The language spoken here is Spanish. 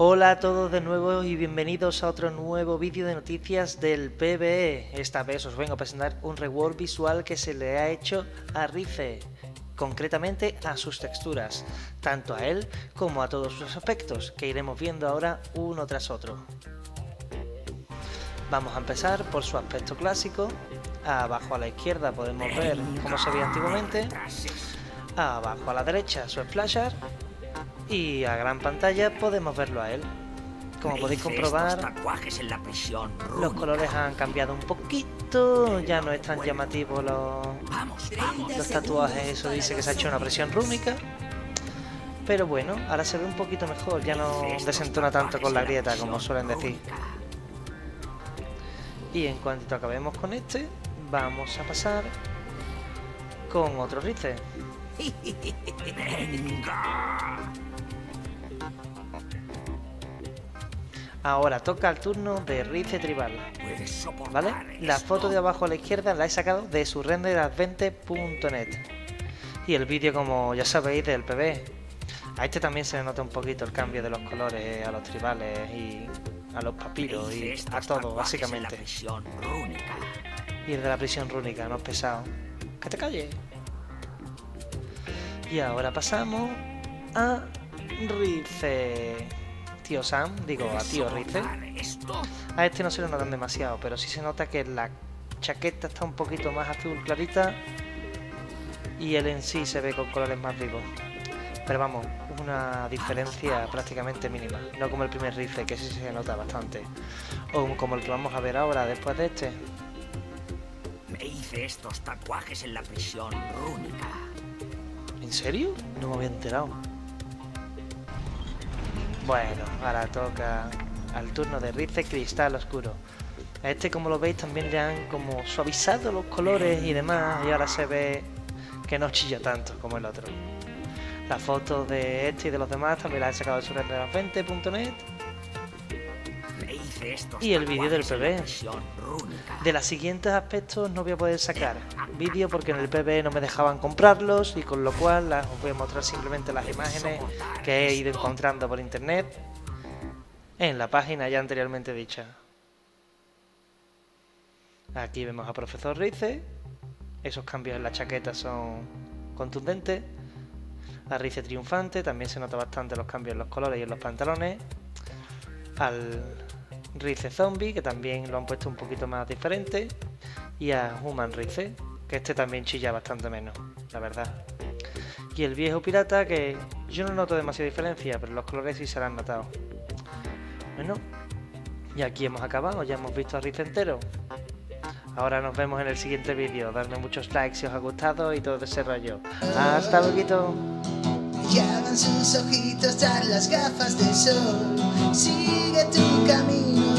Hola a todos de nuevo y bienvenidos a otro nuevo vídeo de noticias del PBE. Esta vez os vengo a presentar un rework visual que se le ha hecho a Ryze, concretamente a sus texturas, tanto a él como a todos sus aspectos, que iremos viendo ahora uno tras otro. Vamos a empezar por su aspecto clásico. Abajo a la izquierda podemos ver cómo se veía antiguamente, abajo a la derecha su splasher, y a gran pantalla podemos verlo a él. Como podéis comprobar, los colores han cambiado un poquito, ya no es tan llamativo los tatuajes, eso dice que se ha hecho una presión rúnica. Pero bueno, ahora se ve un poquito mejor, ya no desentona tanto con la grieta como suelen decir. Y en cuanto acabemos con este, vamos a pasar con otro Ryze. Ahora toca el turno de Ryze Tribal, ¿vale? La foto de abajo a la izquierda la he sacado de surrenderat20.net y el vídeo, como ya sabéis, del PBE. A este también se le nota un poquito el cambio de los colores a los tribales y a los papiros y a todo, básicamente. Y el de la prisión rúnica, no es pesado. ¡Que te calles! Y ahora pasamos a Ryze. A tío Ryze. A este no se lo notan demasiado, pero sí se nota que la chaqueta está un poquito más azul clarita y él en sí se ve con colores más vivos. Pero vamos, una diferencia prácticamente mínima, no como el primer Ryze, que sí se nota bastante, o como el que vamos a ver ahora después de este. Me hice estos tatuajes en la prisión rúnica. ¿En serio? No me había enterado. Bueno, ahora toca al turno de Ryze Cristal Oscuro. A este, como lo veis, también le han como suavizado los colores y demás, y ahora se ve que no chilla tanto como el otro. Las fotos de este y de los demás también las he sacado de surrenderat20.net. Y el vídeo del PBE. De los siguientes aspectos no voy a poder sacar vídeo porque en el PBE no me dejaban comprarlos, y con lo cual os voy a mostrar simplemente las imágenes que he ido encontrando por internet en la página ya anteriormente dicha. Aquí vemos a Profesor Ryze. Esos cambios en la chaqueta son contundentes. A Ryze Triunfante también se nota bastante los cambios en los colores y en los pantalones. Al Ryze Zombie, que también lo han puesto un poquito más diferente, y a Human Ryze, que este también chilla bastante menos, la verdad. Y el viejo pirata, que yo no noto demasiada diferencia, pero los colores sí se lo han notado. Bueno, y aquí hemos acabado, ya hemos visto a Ryze entero. Ahora nos vemos en el siguiente vídeo. Dadme muchos likes si os ha gustado y todo ese rollo. ¡Hasta luego! Ya van sus ojitos a las gafas de sol. Sigue tu camino.